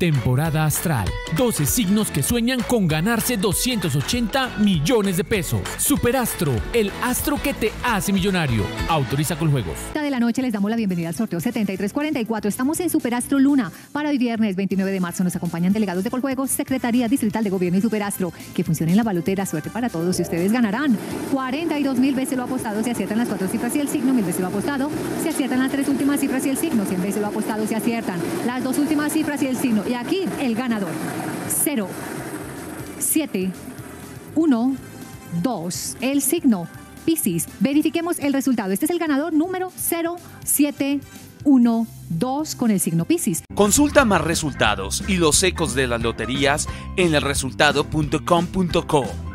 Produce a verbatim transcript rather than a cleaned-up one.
Temporada Astral. doce signos que sueñan con ganarse doscientos ochenta millones de pesos. Superastro, el astro que te hace millonario. Autoriza Coljuegos. De la noche les damos la bienvenida al sorteo setenta y tres cuarenta y cuatro. Estamos en Superastro Luna. Para hoy viernes veintinueve de marzo nos acompañan delegados de Coljuegos, Secretaría Distrital de Gobierno y Superastro. Que funcione en la balotera. Suerte para todos y ustedes ganarán. cuarenta y dos mil veces lo apostado se aciertan las cuatro cifras y el signo. Mil veces lo apostado se aciertan las tres últimas cifras y el signo. Cien veces lo apostado se aciertan las dos últimas cifras y el signo. Y aquí el ganador. cero, siete, uno, dos. El signo Piscis. Verifiquemos el resultado. Este es el ganador número cero siete uno dos con el signo Piscis. Consulta más resultados y los ecos de las loterías en el resultado punto com punto co.